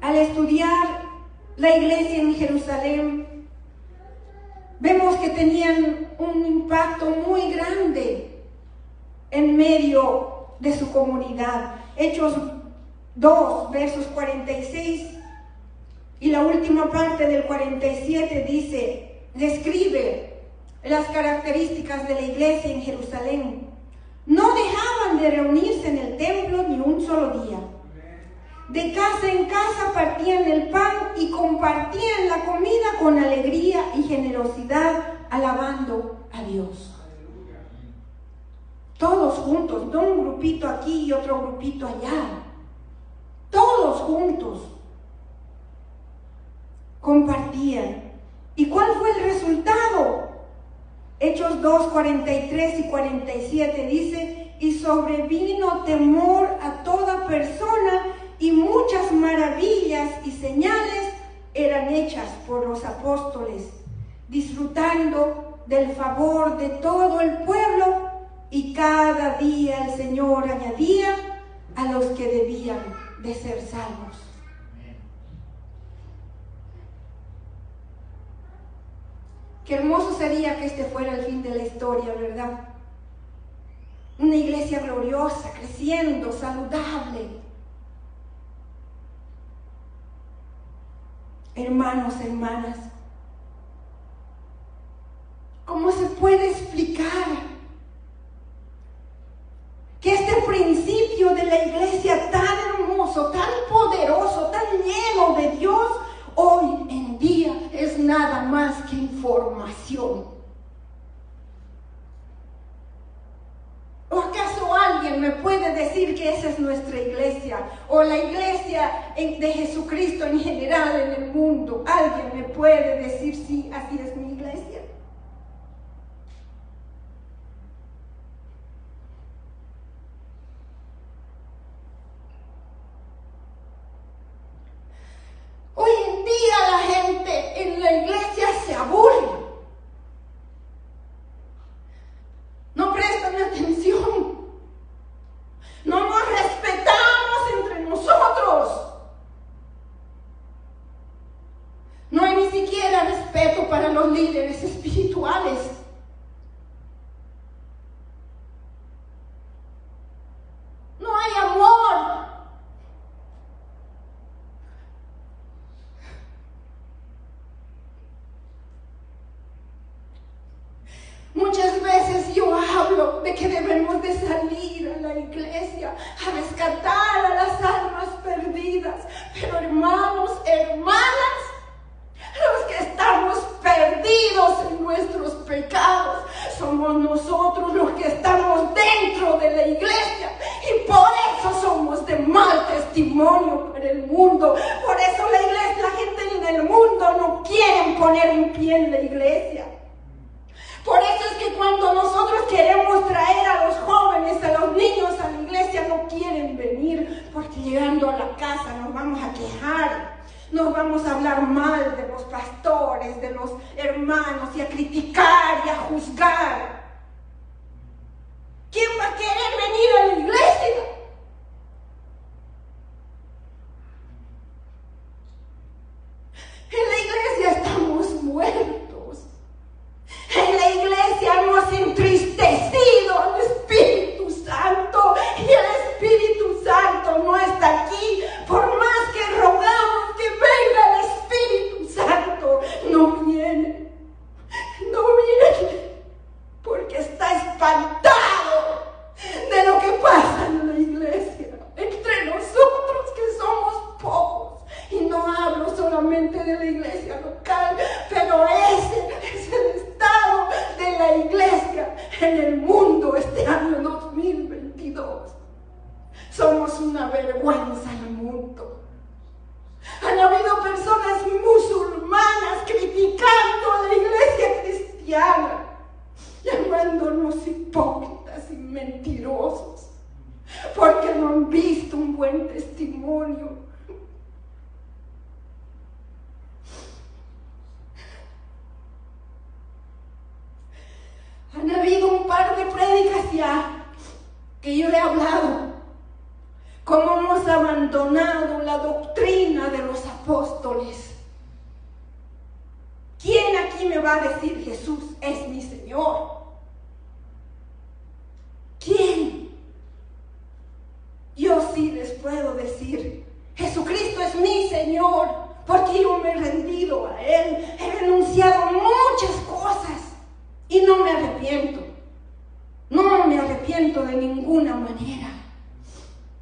al estudiar la iglesia en Jerusalén, vemos que tenían un impacto muy grande en medio de su comunidad. Hechos 2, versos 46 y la última parte del 47 dice, describe las características de la iglesia en Jerusalén. No dejaban de reunirse en el templo ni un solo día. De casa en casa partían el pan y compartían la comida con alegría y generosidad, alabando a Dios. Todos juntos, no un grupito aquí y otro grupito allá. Todos juntos compartían. ¿Y cuál fue el resultado? Hechos 2, 43 y 47 dice, y sobrevino temor a toda persona, y muchas maravillas y señales eran hechas por los apóstoles, disfrutando del favor de todo el pueblo, y cada día el Señor añadía a los que debían de ser salvos. Qué hermoso sería que este fuera el fin de la historia, ¿verdad? Una iglesia gloriosa, creciendo, saludable. Hermanos, hermanas, ¿cómo se puede explicar que este principio de la iglesia tan hermoso, tan poderoso, tan lleno de Dios, hoy en día es nada más que información? ¿O acaso alguien me puede decir que esa es nuestra iglesia o la iglesia de Jesucristo en general en el mundo? ¿Alguien me puede decir sí, así es mi iglesia? Hoy en día la gente en la iglesia se aburre. No prestan atención. No nos respetamos entre nosotros. No hay ni siquiera respeto para los líderes espirituales. No hay amor. Muchas veces yo hablo de que debemos de salir a la iglesia a rescatar a las almas perdidas, pero hermanos, hermanas, los que estamos perdidos en nuestros pecados somos nosotros los que estamos dentro de la iglesia, y por eso somos de mal testimonio para el mundo. Por eso la iglesia, la gente en el mundo no quieren poner un pie en la iglesia. Por eso es que cuando nosotros queremos traer a los jóvenes, a los niños a la iglesia, no quieren venir, porque llegando a la casa nos vamos a quejar, nos vamos a hablar mal de los pastores, de los hermanos, y a criticar y a juzgar. ¿Quién va a querer venir a la iglesia? En la iglesia estamos muertos. En la iglesia nos entristecido el Espíritu Santo, y el Espíritu Santo no está aquí. Por más que rogamos que venga el Espíritu Santo, no viene, no viene, porque está espantado de lo que pasa en la iglesia, entre nosotros que somos pocos. Y no hablo solamente de la iglesia local, pero ese es el estado de la iglesia en el mundo este año 2022. Somos una vergüenza en el mundo. Han habido personas musulmanas criticando a la iglesia cristiana, llamándonos hipócritas y mentirosos, porque no han visto un buen testimonio. Han habido un par de prédicas ya que yo le he hablado, cómo hemos abandonado la doctrina de los apóstoles. ¿Quién aquí me va a decir Jesús es mi Señor? ¿Quién? Yo sí les puedo decir, Jesucristo es mi Señor, porque yo me he rendido a Él, he renunciado a muchas cosas y no me arrepiento. No me arrepiento de ninguna manera,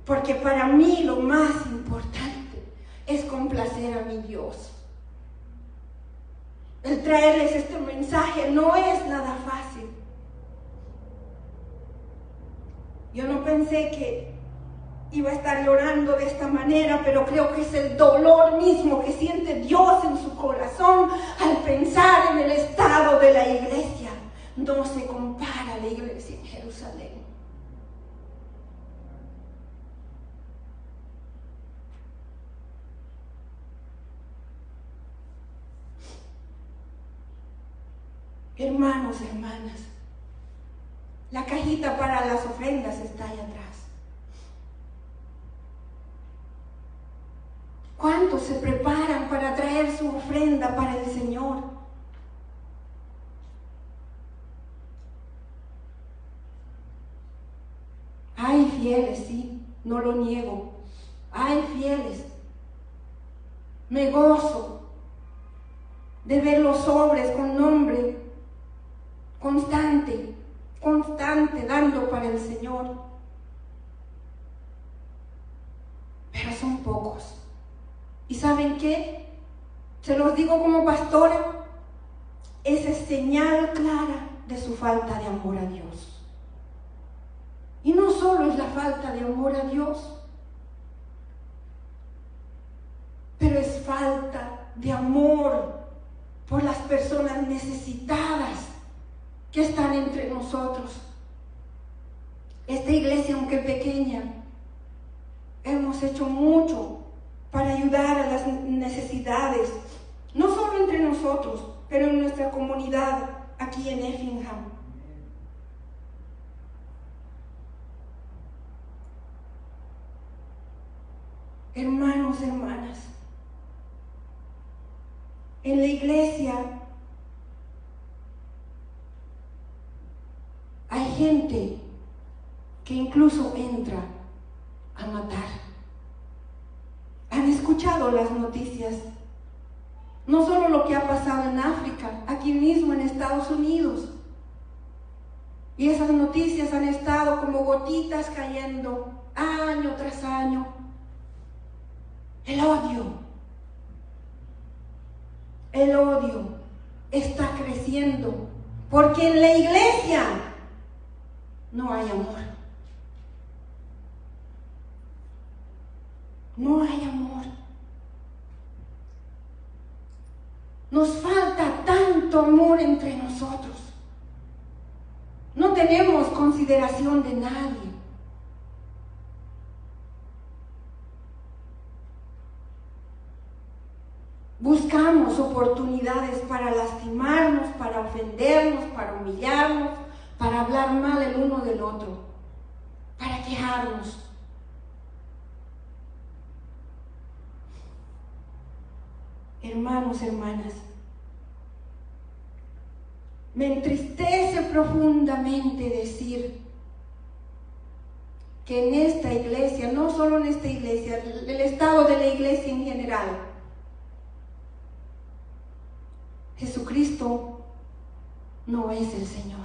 porque para mí lo más importante es complacer a mi Dios. El traerles este mensaje no es nada fácil. Yo no pensé que iba a estar llorando de esta manera, pero creo que es el dolor mismo que siente Dios en su corazón al pensar en el estado de la iglesia. No se compara a la iglesia en Jerusalén. Hermanos, hermanas, la cajita para las ofrendas está ahí atrás. ¿Cuántos se preparan para traer su ofrenda para el Señor? Hay fieles, sí, no lo niego. Hay fieles. Me gozo de ver los sobres con nombre constante, constante, dando para el Señor. Pero son pocos. ¿Y saben qué? Se los digo como pastora, esa es señal clara de su falta de amor a Dios. Y no solo es la falta de amor a Dios, pero es falta de amor por las personas necesitadas que están entre nosotros. Esta iglesia, aunque pequeña, hemos hecho mucho para ayudar a las necesidades, no solo entre nosotros, pero en nuestra comunidad aquí en Effingham. Hermanos, hermanas, en la iglesia hay gente que incluso entra a matar. Han escuchado las noticias, no solo lo que ha pasado en África, aquí mismo en Estados Unidos. Y esas noticias han estado como gotitas cayendo año tras año. El odio está creciendo porque en la iglesia no hay amor. No hay amor. Nos falta tanto amor entre nosotros. No tenemos consideración de nadie. Buscamos oportunidades para lastimarnos, para ofendernos, para humillarnos, para hablar mal el uno del otro, para quejarnos. Hermanos, hermanas, me entristece profundamente decir que en esta iglesia, no solo en esta iglesia, el estado de la iglesia en general, Jesucristo no es el Señor.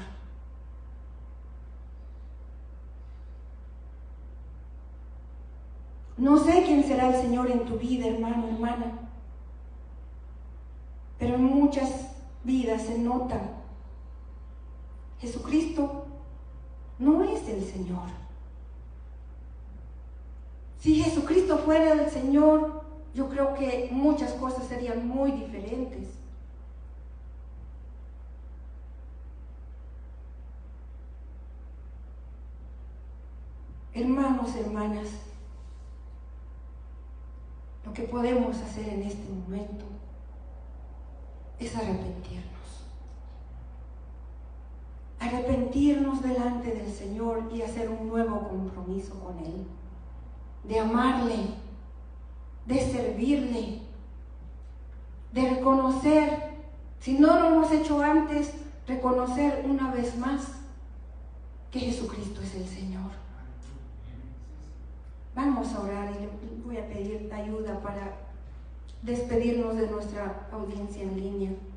No sé quién será el Señor en tu vida, hermano, hermana, pero en muchas vidas se nota, Jesucristo no es el Señor. Si Jesucristo fuera el Señor, yo creo que muchas cosas serían muy diferentes. Hermanos, hermanas, lo que podemos hacer en este momento es arrepentirnos. Arrepentirnos delante del Señor y hacer un nuevo compromiso con Él, de amarle, de servirle, de reconocer, si no lo hemos hecho antes, reconocer una vez más que Jesucristo es el Señor. Vamos a orar y le voy a pedir ayuda para despedirnos de nuestra audiencia en línea.